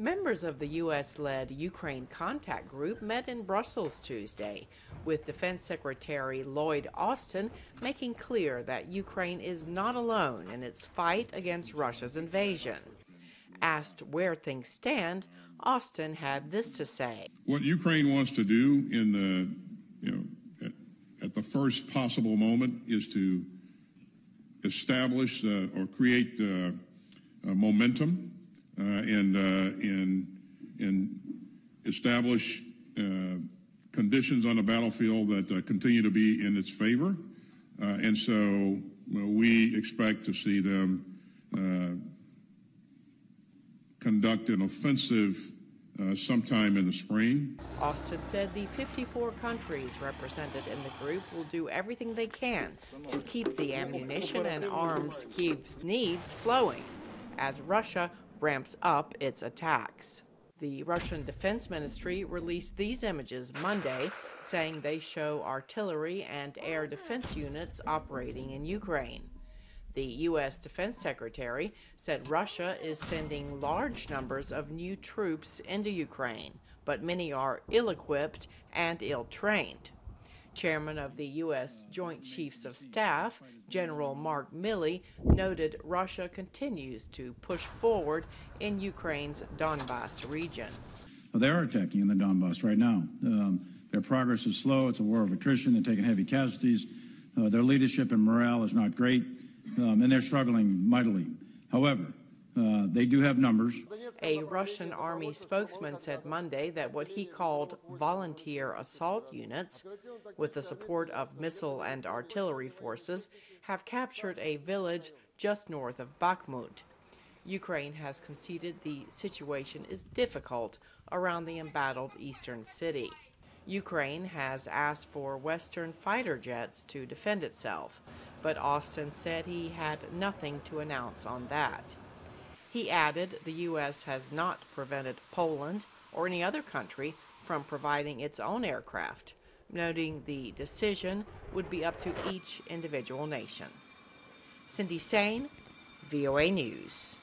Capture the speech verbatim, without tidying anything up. Members of the U S-led Ukraine Contact Group met in Brussels Tuesday, with Defense Secretary Lloyd Austin making clear that Ukraine is not alone in its fight against Russia's invasion. Asked where things stand, Austin had this to say. What Ukraine wants to do in the, you know, at, at the first possible moment is to establish uh, or create uh, uh, momentum uh, and, uh, and, and establish uh, conditions on the battlefield that uh, continue to be in its favor. Uh, and so well, we expect to see them uh, conduct an offensive uh, sometime in the spring. Austin said the fifty-four countries represented in the group will do everything they can to keep the ammunition and arms Kyiv needs flowing as Russia ramps up its attacks. The Russian Defense Ministry released these images Monday, saying they show artillery and air defense units operating in Ukraine. The U S. Defense Secretary said Russia is sending large numbers of new troops into Ukraine, but many are ill-equipped and ill-trained. Chairman of the U S. Joint Chiefs of Staff, General Mark Milley, noted Russia continues to push forward in Ukraine's Donbass region. Well, they are attacking in the Donbass right now. Um, their progress is slow. It's a war of attrition. They're taking heavy casualties. Uh, their leadership and morale is not great. Um, and they're struggling mightily. However, uh, they do have numbers. A Russian army spokesman said Monday that what he called volunteer assault units, with the support of missile and artillery forces, have captured a village just north of Bakhmut. Ukraine has conceded the situation is difficult around the embattled eastern city. Ukraine has asked for Western fighter jets to defend itself, but Austin said he had nothing to announce on that. He added the U S has not prevented Poland or any other country from providing its own aircraft, noting the decision would be up to each individual nation. Cindy Sain, V O A News.